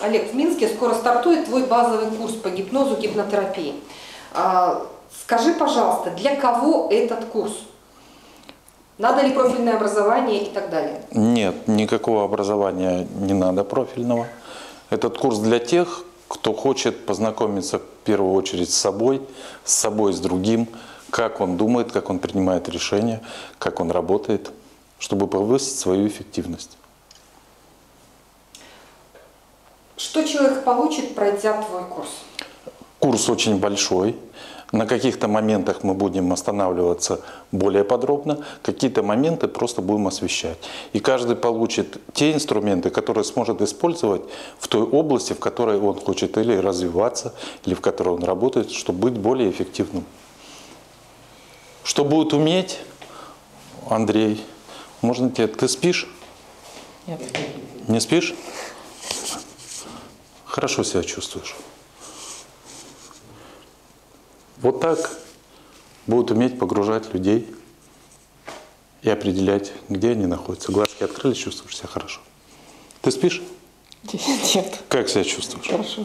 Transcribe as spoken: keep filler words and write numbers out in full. Олег, в Минске скоро стартует твой базовый курс по гипнозу, гипнотерапии. Скажи, пожалуйста, для кого этот курс? Надо ли профильное образование и так далее? Нет, никакого образования не надо профильного. Этот курс для тех, кто хочет познакомиться в первую очередь с собой, с собой, с другим, как он думает, как он принимает решения, как он работает, чтобы повысить свою эффективность. Что человек получит, пройдя твой курс? Курс очень большой. На каких-то моментах мы будем останавливаться более подробно, какие-то моменты просто будем освещать. И каждый получит те инструменты, которые сможет использовать в той области, в которой он хочет или развиваться, или в которой он работает, чтобы быть более эффективным. Что будет уметь, Андрей? Можно тебе... Ты спишь? Нет. Не спишь? Хорошо себя чувствуешь. Вот так будут уметь погружать людей и определять, где они находятся. Глазки открыли, чувствуешь себя хорошо. Ты спишь? Нет. Как себя чувствуешь? Хорошо.